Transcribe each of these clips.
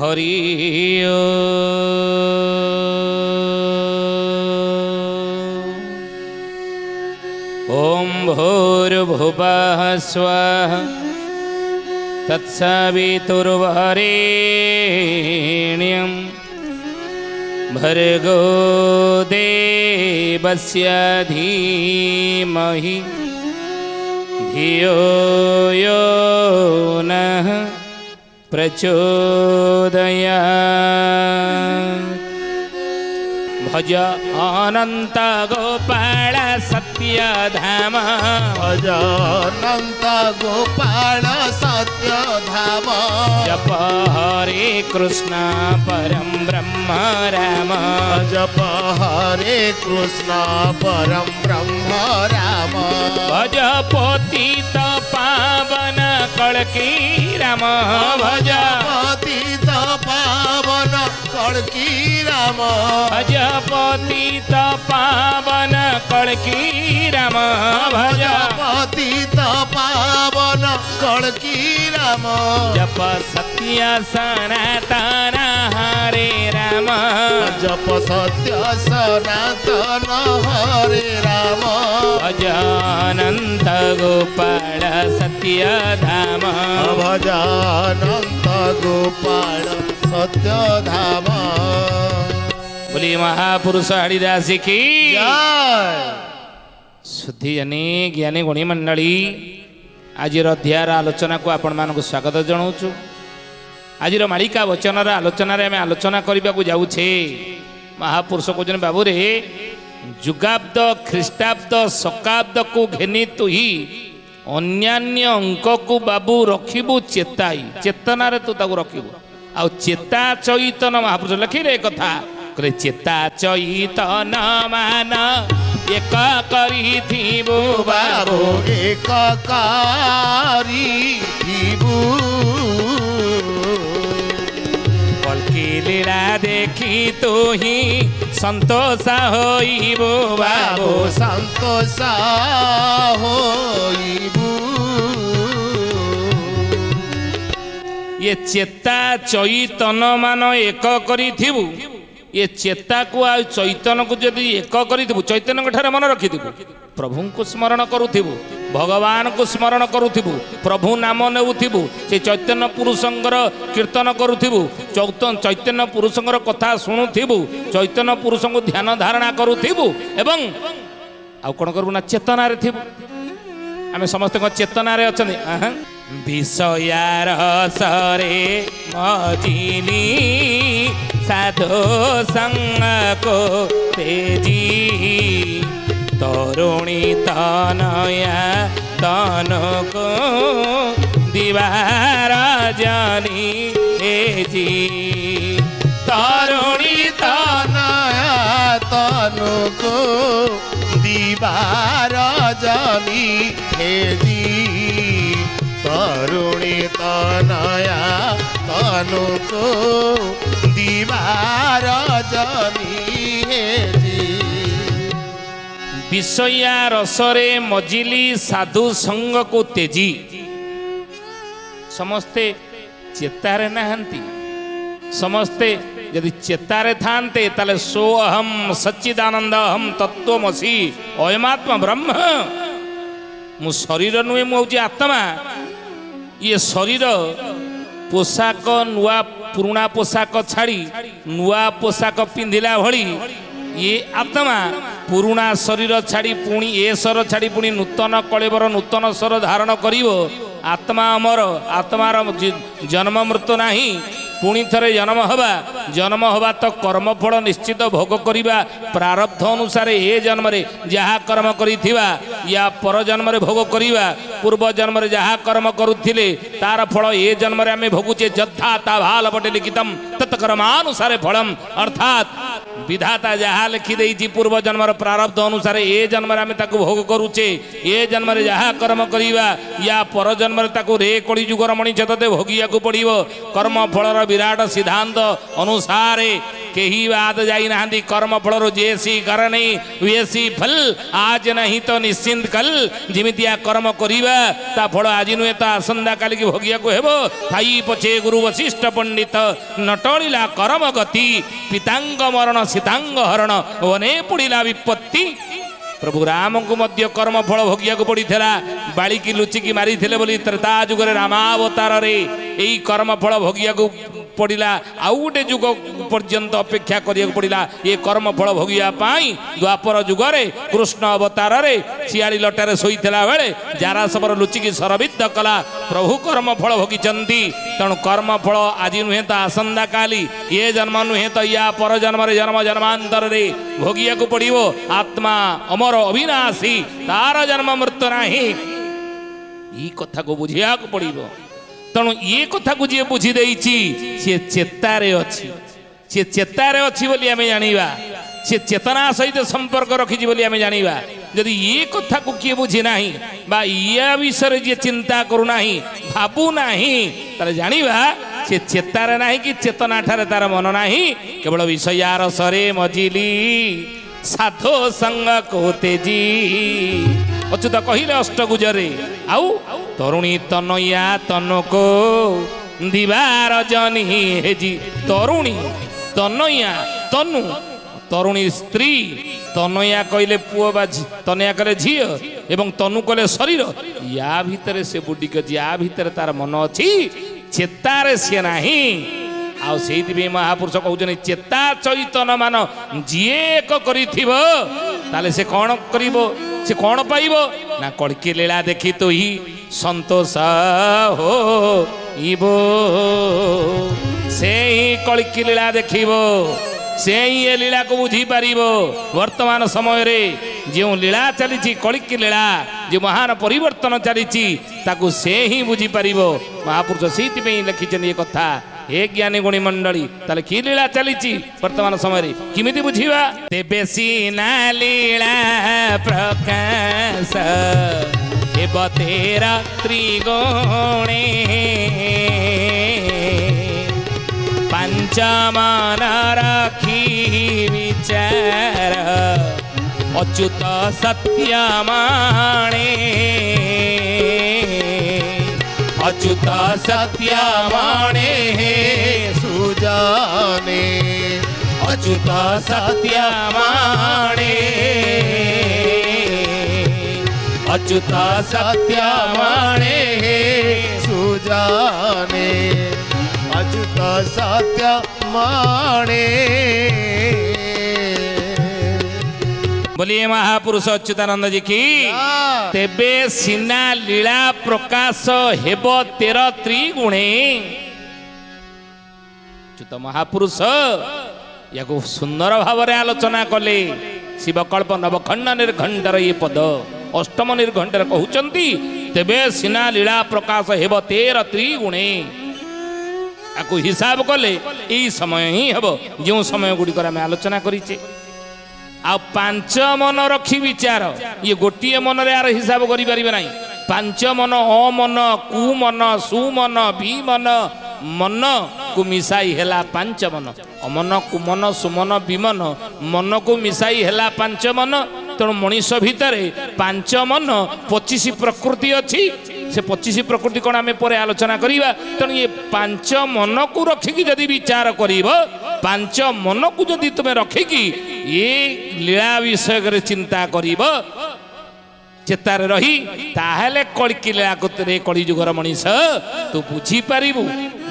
हरि ओम भूर्भुवः स्वः तत्सवितुर्वरेण्यं भर्गो देवस्य धीमहि धियो यो नः प्रचोदयात्। भज अनंत गोपाल सत्य धाम, भज अनंत गोपाल सत्य धाम, जप हरे कृष्ण परम ब्रह्म राम, जप हरे कृष्ण परम ब्रह्म राम, भज पतित पावन कल्की राम, भज पतित पावन कल्की राम, भज पतित पावन कल्की राम, भज पतित पावन कल्की राम, जप सत्य सनातन हरे राम, जप सत्य सनातन हरे राम, भज अनंत गोपाल सत्य धाम, भज अनंत गोपाल सत्य धाम। बोलिए महापुरुष हरिदास की शुद्धि जनी ज्ञानी गुणी मंडली। आज अध्यायर आलोचना को आपण मानक स्वागत जनाऊँ। आज मालिका बचन आलोचन आम आलोचना करने को जाऊे। महापुरुष कहते बाबू रे जुगाब्द ख्रीष्टाब्द शकाब्द को घेनी तु ही अन्यान्य अंक को बाबू रखिबू चेताई चेतना तू ताकू रखिबू आ चेता चैतन। महापुरुष लखिले कथा चेता चैतन मान एक करी थी बाबू एक करी थीबू कल्कि लीला देखी तू ही संतोष होइबू बाबू संतोष होइबू। ये चेता चैतन मान एक करी थीबू, ये चेता को आ चैतन को जब एक करू चैतन्य ठार मन रखिथु प्रभु को स्मरण करूबू भगवान को स्मरण करूबू प्रभु नाम नेबू से चैतन्य पुरुषंर कीर्तन करूबू चैतन्य पुरुषंर कथा शुणुबू चैतन्य पुरुष को ध्यान धारणा करूबू एवं आउ कौन करूँ ना चेतन थी आम समस्त चेतन अच्छा विषयार सरे मजिली साधो संग को तेजी तरुणी तनया तन को दीवार जानी तेजी तरुणी तनया तन को दीवार जानी तेजी तरुणी तनया तन को दीवार जनी विषया रसरे मजिली साधु संग को तेजी। समस्ते चेतारे नहांती, समस्ते यदि चेतारे थानते ताले सो अहम सच्चिदानंद अहम तत्वमसी अयमात्मा ब्रह्म मु शरीर नुहे मु आत्मा। ये शरीर पोशाक नुआ पुराणा पोशाक छाड़ी नुआ पोशाक पिंधिला भली ये आत्मा पुराणा शरीर छाड़ी पुणी ए सर छाड़ी पुणी नूतन कलेवर नूतन सर धारण करिवो। आत्मा अमर, आत्मार जन्म मृत्यु नाही। पुणी थरे जन्म हवा, जन्म हवा तो कर्मफल निश्चित भोग करिबा प्रारब्ध अनुसार। ए जन्म रे जहा कर्म करिथिबा या पर जन्म रे भोग करिबा। पूर्व जन्म रे जहा कर्म करुथिले तार फल ए जन्म रे आमे भोगुचे। जद्धा ताभाल बटे लिखितम तत्कर्मानुसार फलम। अर्थात विधाता जहा लिखि देइछि पूर्व जन्मर प्रारब्ध अनुसार ए जन्म रे आमे ताकू भोग करूचे। ए जन्म रे जहा कर्म करिबा या पर जन्म रे ताकू रे कड़ी युगर मणि छतते भोगियाकू पड़िबो। कर्म फल विराट सिद्धांत अनुसार केही बात जाई नहांदी कर्म फल जेसी करनी वेसी फल आज नहीं तो निश्चिंत कल जिमितिया कर्म करिवा ता फल आज नुए ता आसंदा काल की भोगिया को हेबो थाई पछे गुरु वशिष्ठ पंडित नटणीला कर्म गति पितांग मरण सीतांग हरण वने पुड़ीला विपत्ति। प्रभु राम को मध्य कर्म फल भोगिया को पड़ी थेला बालिकी लुचिकी मारी थेले बोली त्रेता जुगरे रामावतार रे एई कर्म फल भोगिया को पड़िला आउ गोटे जुग पर्यंत अपेक्षा करिया पड़िला ये कर्म फल भोगिया पाई द्वापर जुगरे कृष्ण अवतार रे सियाली लटारे सोईथला बेले जारासबर लुचिकी सरबिद्ध कला प्रभु कर्म फल भोगिचंती। तेणु कर्म फल आज नुहे तो आसंदा काली ये जन्म नुहे तो या पर जन्म रे जन्म जन्मांतर रे भोगिया को पड़िवो। आत्मा अमर अविनाशी तार जन्म मृत्यु नाही ई कथा को बुझिया को पड़िवो। तेणु ये कथा को जी बुझीदे सी चेतारे अच्छी सी चेतारे अच्छी बोली आम जाना सी चेतना सहित संपर्क रखी बोली आम जाना जदि ये कथा को किए बुझीना बा या विषय जी चिंता करूना भावुना जाना सी चेतारे ना कि चेतना ठार तार मन ना केवल विषय यार सरे मजिली साधो संग कोते जी अच्युत कहले अष्टभुजरे आउ तरुणी तनया तनको दिवार जनी हेजी तरुणी तनया तनु तरुणी स्त्री तनया कहले पुओ बा तनया कहले झीओ एवं तनु कहले शरीर या भितर से बुढ़ी अच्छी या भितर तार मन अच्छी चेतार से ना आउ से महापुरुष कहते चेता चैतन मान जीए एक कर से कौन कर से कौन पाइब ना कड़की लीला देखी तो ही संतोष हो इबो से ही कड़की लीला देखो से ही ये लीला को बुझी पारिबो। वर्तमान समय रे जो लीला चली कड़की लीला जो महान परिवर्तन चली ताकू से ही बुझी पारिबो। महापुरुष से लिखिछन ये कथा हे ज्ञानी गुणी मंडली ताले की लीला चली वर्तमान समय रे किमिति बुझीवा तेबे सीना लीला प्रकाश तेरा त्रिगुणे पंचमान राखी विचार अच्युत सत्य माणे अच्युत सत्य माणे सुजाने अच्युत सत्य माणे अच्युत सत्य माणे सुजाने अच्युत सत्य माणे बोलिए महापुरुष अच्युतानंद जी की तेबे सीना लीला प्रकाश हेब तेर त्रिगुणे। अच्युत महापुरुष या सुंदर भाव आलोचना कले शिवकल्प नवखंड निर्घंटर ये पद अष्टम निर्घंटर कहते तेबे सीना लीला प्रकाश हेब तेर त्रिगुणे आपको हिसाब कले यही समय ही हेब जो समय गुड़िक आम आलोचना करें आ पांच मन रखी विचार ये गोटे मन यार हिसाब करें ना पांच मन अमन कुमन सुमन विमन मन को मिसाई है पांच मन अमन कुमन सुमन विमन मन को मिसाई है पांच मन। तेणु मनीष भितर पांच मन 25 प्रकृति अच्छी से 25 प्रकृति कौन आम पर आलोचना करवा। तेणु ये पांच मन को रखिकी जदि विचार कर पांच मन को जदि तुम्हें रखिकी ये लीला विषय चिंता कर चेतार रही ताहले कड़की लीला कड़ी जुगर मनीष तू बुझी पारिबु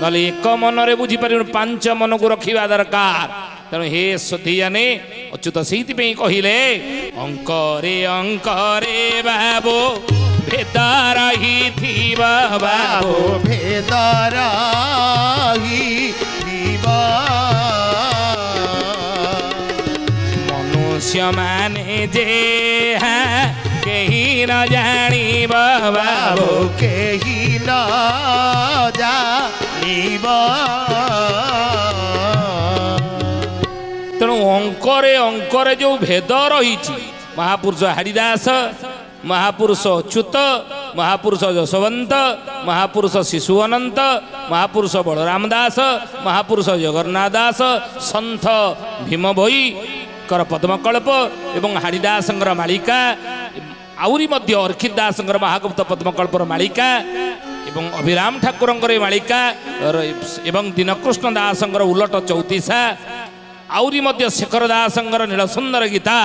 नले एक मन रे बुझी पारिबु पांच मन को रखिबा दरकार। तेणु हे सुधियाने अच्युत से कहले अंक रे बाबो भेदाराही थीवा बाबो भेदाराही थीवा मनुष्य माने जे केही न जानी बाबो केही न जानी बा। तेणु अंकरे जो भेद रही महापुरुष हरिदास महापुरुष अच्युत महापुरुष यशवंत, महापुरुष शिशुअनंत, महापुरुष बलरामदास, महापुरुष जगन्नाथदास, सन्थ भीम भोई कर पद्मकल्प एवं हरिदास मालिका आउरी मध्य अर्खित दास महागुप्त पद्मकल्पर मालिका एवं अभिराम ठाकुर मालिका एवं दीनकृष्ण दास उलट चौतीसा आउरी मध्य शेखर दास नीलसुंदर गीता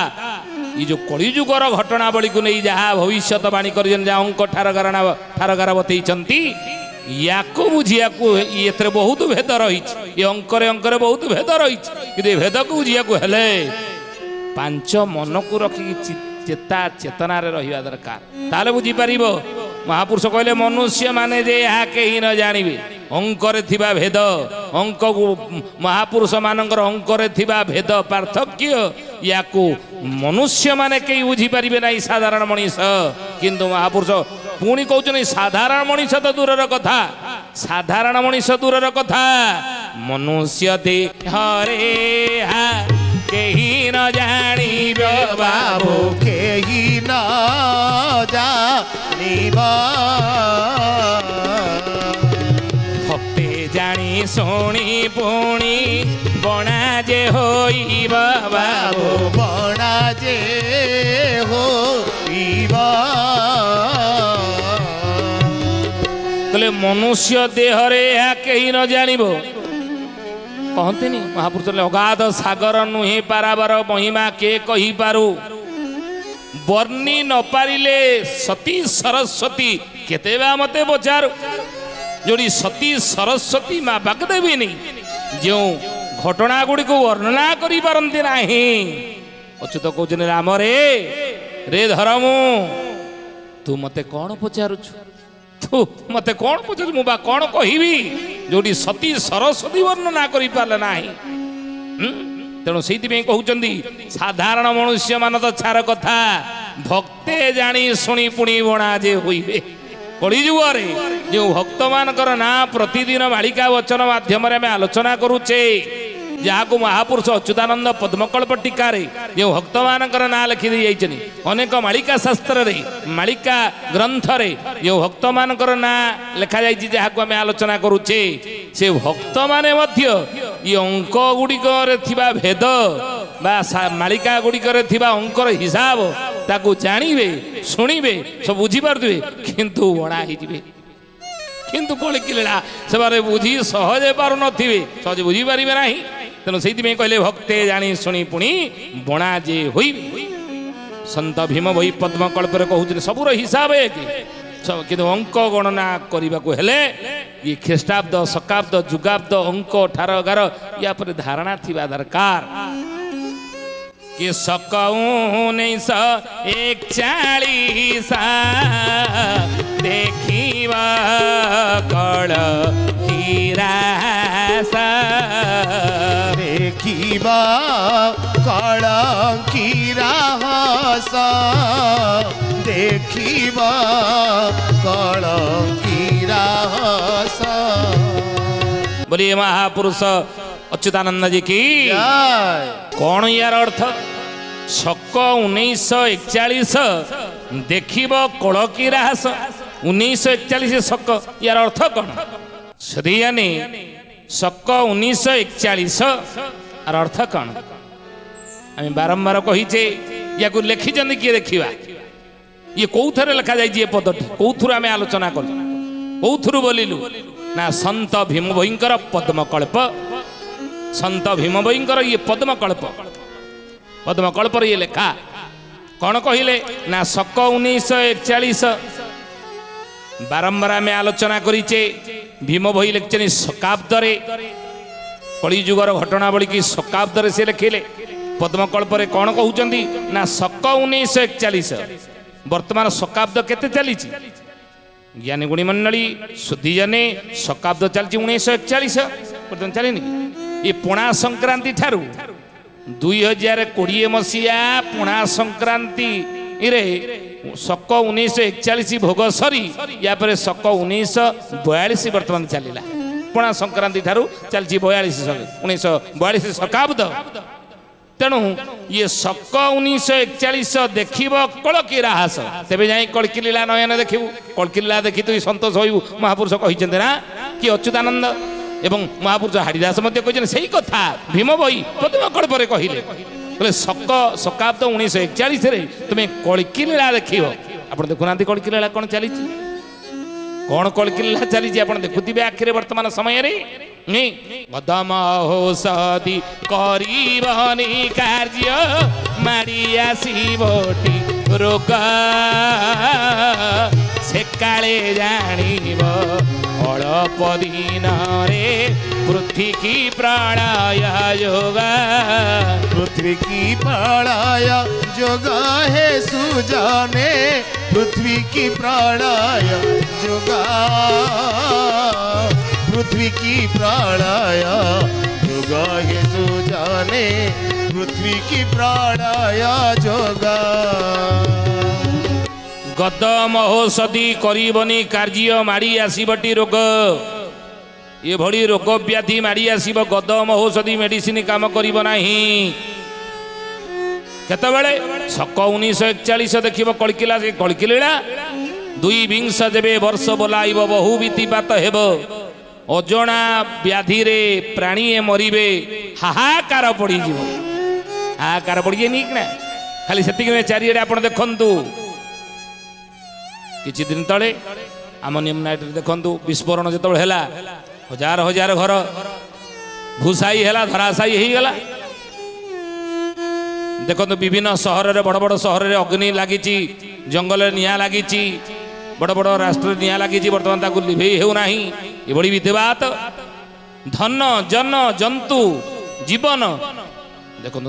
ये जो कलिजुगर घटनावली को नहीं जहाँ भविष्यवाणी कर बतई याको बुझिया बहुत भेद रही ये अंकरे अंकरे बहुत भेद रही कि भेद को बुझिया पांच मन को रखिकी चेता चेतना रहा दरकार ताले बुझीपर महापुरुष कहले मनुष्य माने जे यहाँ कहीं न जानिबे अंकरे थिबा भेद अंक महापुरुष मानकर अंकरे थिबा भेद पार्थक्य या को मनुष्य माने कहीं बुझीपारे ना साधारण मनीष किंतु महापुरुष पुणी कहते साधारण मनीष तो दूरर कथा साधारण मनीष दूरर कथा मनुष्य कहीं न जानिबे बाबू कहीं न जानिबे हपे जानी सोनी पुणी बणा जे होइबा बाबू बणा जे होइबा कले मनुष्य देहरे या कहीं न जानिबो कहते नहीं महापुरुष अगाध सागर नुहे पारावर महिमा के कही पारू बर्णी न पारिले सती सरस्वती केते बा मते बचारू जोड़ी सती सरस्वती माँ बाग देवी नहीं जो घटना गुड़ी को वर्णना करी पारंती नाही अच्युत कहते राम रे धरमु तू मते कौन पचारुछु तू मते कौन पचारु मु बा कौन कहिबी जोड़ी सती सरस्वती वर्णना कर तेणु से कहते साधारण मनुष्य मान तो छार कथा भक्ते जानी शुणी पुणी बणा जे हुए कलिजुगे जो भक्त मान ना प्रतिदिन मालिका वचन मध्यम आलोचना करूचे जहाँ को महापुरुष अच्युतानंद पद्मकल्प टीकार जो भक्त मान ना लिखी जाइए अनेक मालिका शास्त्र रे मालिका ग्रंथ रे जो भक्त मान ना लिखा जा आलोचना करूचे से भक्त माने ये अंक गुड़िक भेद बा मालिका गुड़िक अंकर हिसाब ताकू जानिबे शुणिबे सब बुझीपे किंतु बणाईजे किंतु कल किला से बुझी सहजे पार नथिबे सहजे बुझीपारे ना तेणु से कहले भक्ते जानी शुणी पुणी बणा जे हुई संत भीम भई पद्मकल्प कहते सबूर हिसाब एक कि अंक गणना करने को हेले ये ख्रीष्टाब्द शताब्द जुगाब्द अंक 1811 या पर धारणा थी दरकार कि सकऊ नहीं स 41 देखिवा कल किरासा देखिवा कल किरासा देखिवा कल किरासा बोलिए महापुरुष अच्युतानंद जी की कौन यार अर्थ शक 1941 देखिब कलकी राहस 1941 शक यार अर्थ कौन श्रीयानी शक 1941 यार अर्थ कौन आम बारंबार कहीचे या लिखिज किए देखा ये कौ थे लिखा जाए पदटी कौ थर आम आलोचना कलु कौ थर बोलू ना संत भीम भई पद्मकल्प संत भीम भई ये पद्मकल्प पद्मकल्प ये लेखा कौन कहले ना शक 1941 बारंबार आम आलोचना करीचे भीम भई लिखिचे शताब्द कलिजुगर घटनावली की शताब्द से लिखिले पद्मकल्प कौन कहते ना शक 1941 बर्तमान शताब्द केते चलीची ज्ञानी गुणी मंडली सुधी जने शताब्द चलती 1941 बर्तमान चल ये पोणा संक्रांति ठारू 2020 मसीहा पोणा संक्रांति रे शक 1941 भोग सरी या पर शक 1942 बर्तमान चलला पोणा संक्रांति ठारू चलती 1942 शताब्द तेणु ये शक 1941 देखिब कलकिरा हास तेज जाए कलकिला नयन देखू कलकिला देखी तु सतोष हु महापुरुष कहते ना कि अच्युतानंद एवं महापुरुष हाड़ीदास कही कथा भीम बही प्रथम कल्पर कहले शक शब्द 1941 तुम्हें कलकिला देखियो आप देखुना कलकिला कौन चली कौन कलकिला चली देखुवे आखिरे बर्तमान समय मदमा हो सदी करनी कार्य माड़ी आसोटी रोग से काले जाणीब अल्प दिन पृथ्वी की प्रलय योग पृथ्वी की प्रलय योग है सुजाने पृथ्वी की प्रलय योग पृथ्वी की प्राणाया जोगा ये सुजाने पृथ्वी की प्राणाया जोगा गद महोषधि करबनी कार्य माड़ी आसबटी रोग ये भली रोग व्याधि माड़ी आसब गद महोषधि मेडिसिन काम करिबो नाही केतबेले शक 1941 देखिबो कलकिला से कलकिला दुई विंश जेबे वर्ष बोलाइब बहु बीतिपात हेबो अजणा व्याधि रे प्राणी मरीबे हाहाकार पड़ीजी हाहाकार पड़े ना खाली से चारिड़े आप देखु किसी दिन ते आम निम्न देखु विस्फोरण जो हजार हजार घर भूसाई है धराशाई होगा देखु विभिन्न सहर बड़ बड़ सहर में अग्नि लगी जंगल निया लगी बड़ बड़ राष्ट्र निया लगी बर्तमान लिभे होना ये विधिवात धन जन जंतु जीवन देखो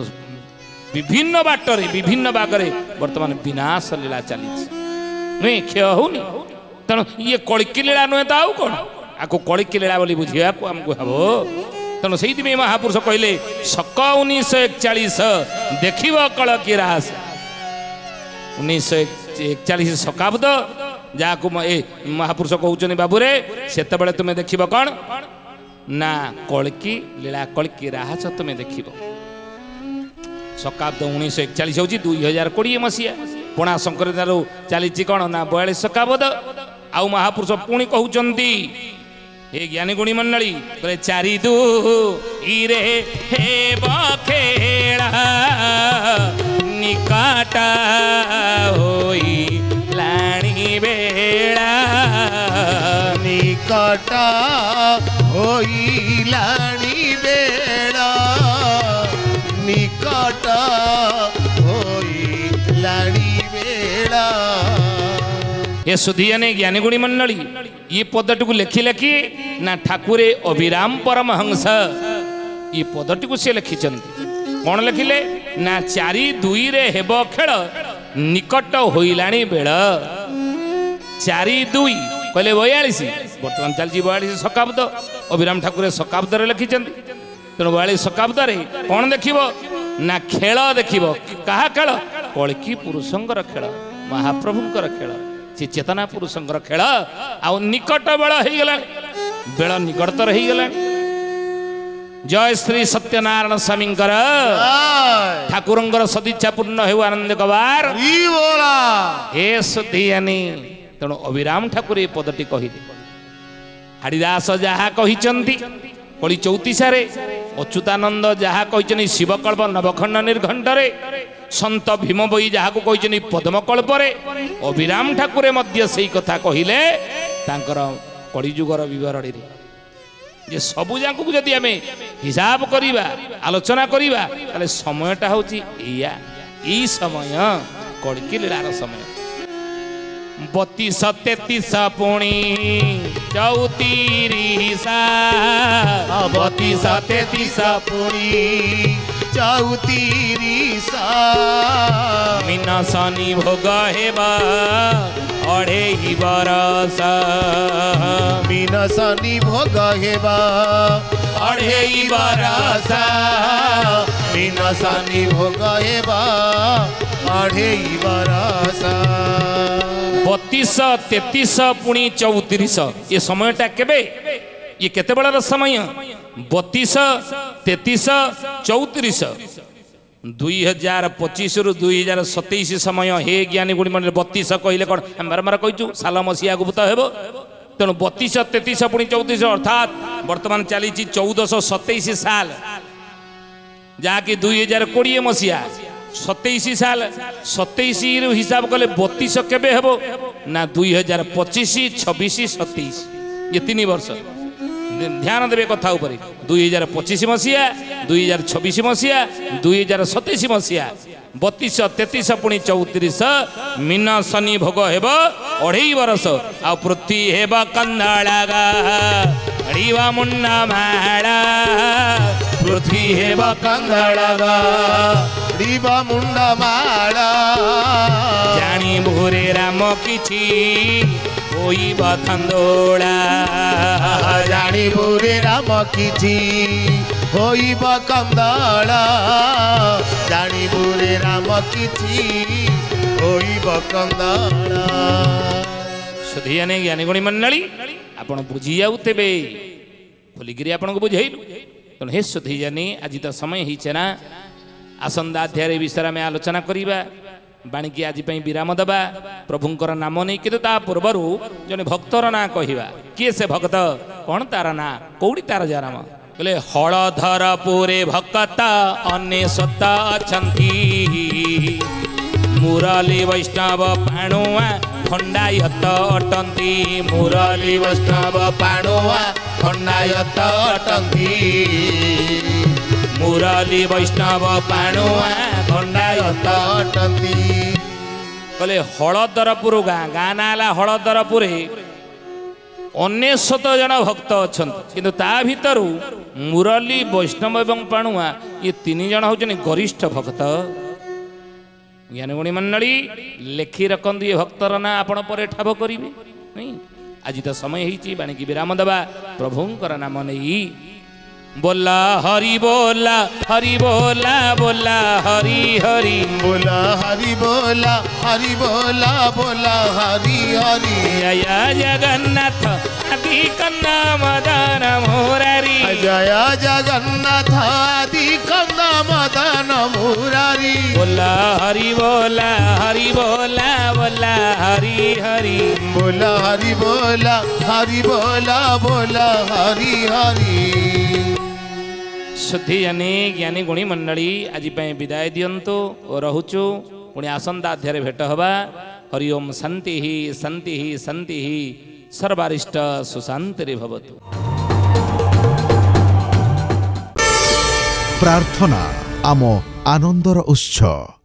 विभिन्न बाटरे विभिन्न बागरे बर्तमान विनाश लीला चली नुहे क्षय होनी तेणु ये कड़की लीला नुहे तो आउ कड़की लीला बुझे आमको हम तेणु से महापुरुष कहले शक 1941 देखिब कलकी रास 1941 शताब्द जहाँ महापुरुष कहते बाबूरे से तुम्हें देख कौन ना कलकी लीला कलकी राहस तुम्हें देख शताब्द 1941 हूँ 2020 मसीहा पुणा संक्रांति रू चली कौन ना 42 शताब्द आउ महापुरुष पुणी कहते हे ज्ञानी गुणी मंडली बोले चारि दू इरे हे बखेड़ा निकाटा होई लाणी बेड़ा निकाटा होई लाणी बेड़ा निकाटा होई लाणी बेड़ा ये सुधियाने ज्ञानी गुणी मंडली ये पदटी को लेखि लेखि ना ठाकुरे अभिराम परमहंस ये पदटी को सी लिखिं कौन लिखिले ना चारि दुई रे हेब खेल निकट होइलाणी बेल चारि दुई कहले 42 बर्तमान चलती 42 शताब्द अभिराम ठाकुरे शताब्द लिखिं तेणु 42 शताब्द कौन देखिब ना खेल देखिब कहा खेल कलकी पुरुषंकर खेल महाप्रभुंकर खेल सी चेतना पुरुषंकर खेल आउ निकट बेल होगला बेल निकटतर होगला जय श्री सत्यनारायण स्वामी ठाकुर सदिच्छा पूर्ण हो आनंद कबार तेणु अभिराम ठाकुर ये पदटी कहले हरिदास जहा कहते कली 34 अच्युतानंद जहा कहते शिवकल्प नवखंड निर्घंट संत भीम बई जहाँ कहते पद्मकल्पे अभिराम ठाकुर से कथा कहले कलिजुगर विवरणी ये सबू जाक जदि आम हिसाब करवा आलोचना करवा समयटा हूँ या समय कड़की लीलार समय 32 33 पुणी 34 32 33 पुणी 34 मीना शनि भोग हेबा अढ़े बरस मीना शनि भोग हेबा अढ़े बरस मीना शनि भोग हेबा अढ़े बरस 32 33 पुणी 34 ये समयटा केबे ये केते बड़ा समय 32 33 34 2025 रु 2027 समय हे ज्ञानी गुणी मन 32 कहले कौन आम बारंबार कहूँ साल मसीहा आगुत हो तेणु 32 33 पुणी 34 अर्थात बर्तमान चली 1427 साल जहाँकि 2020 मसीहा 27 साल 27 रु हिसाब कले 32 केबे हेबो ना 2025 26 27 ये 3 वर्ष ध्यान देवे कथा उपरे 2025 मसीहा 2026 मसीहा 2027 मसीहा 32 33 पुणी 34 मीन शनि भोग हेब 2.5 वर्ष आ पृथ्वी हेब कंधलागा रीवा मुन्ना माड़ा पृथ्वी हेब कंधलागा रीवा मुन्ना माड़ा जानी भोरे राम किछि होई बंदोड़ा जानी भोरे राम किछि होई बंदोड़ा जानी भोरे राम किछि होई बंदोड़ा सुधियाने ज्ञानी गुणी मंडली आपण बुझी जाऊे खोलिकी आपण को बुझेलु तेणु हे सुधियानी आज तो समय होना आसंदा अध्याय विषय में आलोचना करवा बाणिकी आज विराम दबा प्रभुंर नाम नहीं कि पूर्व जन भक्तर ना कहवा किए से भक्त कौन तार ना कौड़ी तार जराम बोले हलधरपुरे भक्त अनेशत अच्छी मुरली वैष्णव पाणुआ खंडायत अटंती मुरली वैष्णव पाणुआ खंडायत अटंती मुरली वैष्णव पाणुआ खंडायत अटंती कले हलधरपुर गाँ गाँ ना है हलधरपुर 99 जन भक्त अच्छा किंतु ता भीतर मुरली वैष्णव एवं पाणुआ ये 3 जन होचनी गरिष्ठ भक्त ज्ञानगुणी मंडली लेखी रखती ये भक्तर ना आपण पर ठाब करेंगे नहीं आज तो समय होती बाणिकी विराम दबा प्रभुंर नाम नहीं बोला हरि बोला हरि बोला बोला हरि हरि बोला हरि बोला हरि बोला बोला हरि हरि जया जगन्नाथ आदि कन्ना मदन मुरारी जया जगन्नाथ आदि कन्ना मदन मुरारी बोला हरि बोला हरि बोला बोला हरि हरि बोला हरि बोला हरि बोला बोला हरि हरि सुधी ज्ञानी गुणी मंडली आज विदाय दिंतु रुचु पुणी आसंता अध्याय भेट हवा हरिओम शांति ही शांति ही शांति ही सर्वारिष्ट सुशांति भवतु प्रार्थना आम आनंदर उत्सव।